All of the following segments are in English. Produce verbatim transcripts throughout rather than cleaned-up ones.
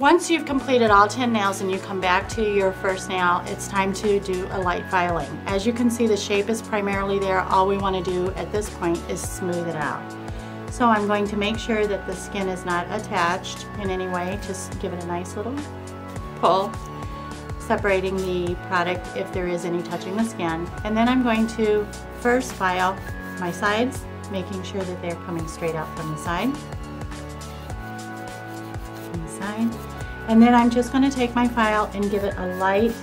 Once you've completed all ten nails and you come back to your first nail, it's time to do a light filing. As you can see, the shape is primarily there. All we want to do at this point is smooth it out. So I'm going to make sure that the skin is not attached in any way. Just give it a nice little pull, separating the product if there is any touching the skin. And then I'm going to first file my sides, making sure that they're coming straight out from the side. From the side. And then I'm just going to take my file and give it a light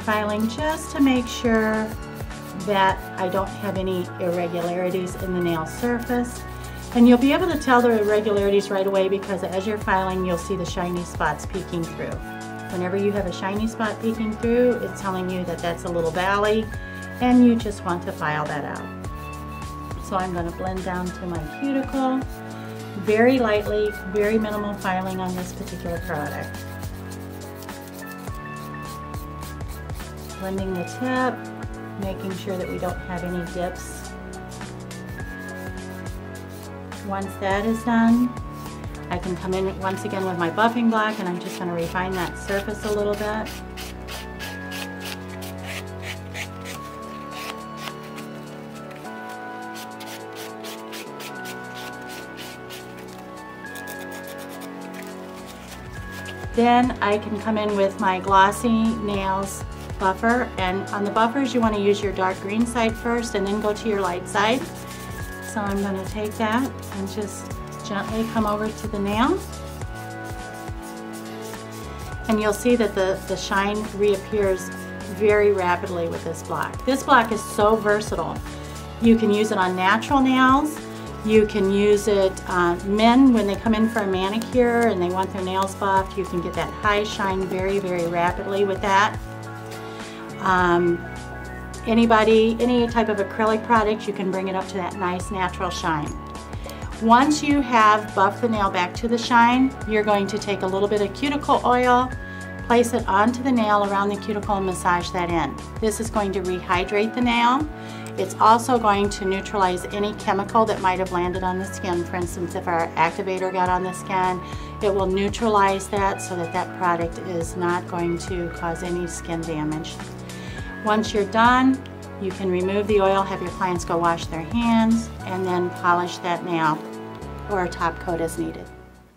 filing just to make sure that I don't have any irregularities in the nail surface. And you'll be able to tell the irregularities right away because as you're filing, you'll see the shiny spots peeking through. Whenever you have a shiny spot peeking through, it's telling you that that's a little valley and you just want to file that out. So I'm going to blend down to my cuticle very lightly, very minimal filing on this particular product. Blending the tip, making sure that we don't have any dips. Once that is done, I can come in once again with my buffing block and I'm just going to refine that surface a little bit. Then I can come in with my Glossy Nails buffer, and on the buffers you want to use your dark green side first and then go to your light side. So I'm going to take that and just gently come over to the nail, and you'll see that the, the shine reappears very rapidly with this block. This block is so versatile. You can use it on natural nails, you can use it on uh, men when they come in for a manicure and they want their nails buffed. You can get that high shine very, very rapidly with that. Um, anybody, any type of acrylic product, you can bring it up to that nice natural shine. Once you have buffed the nail back to the shine, you're going to take a little bit of cuticle oil, place it onto the nail around the cuticle and massage that in. This is going to rehydrate the nail. It's also going to neutralize any chemical that might have landed on the skin. For instance, if our activator got on the skin, it will neutralize that so that that product is not going to cause any skin damage. Once you're done, you can remove the oil, have your clients go wash their hands, and then polish that nail or top coat as needed.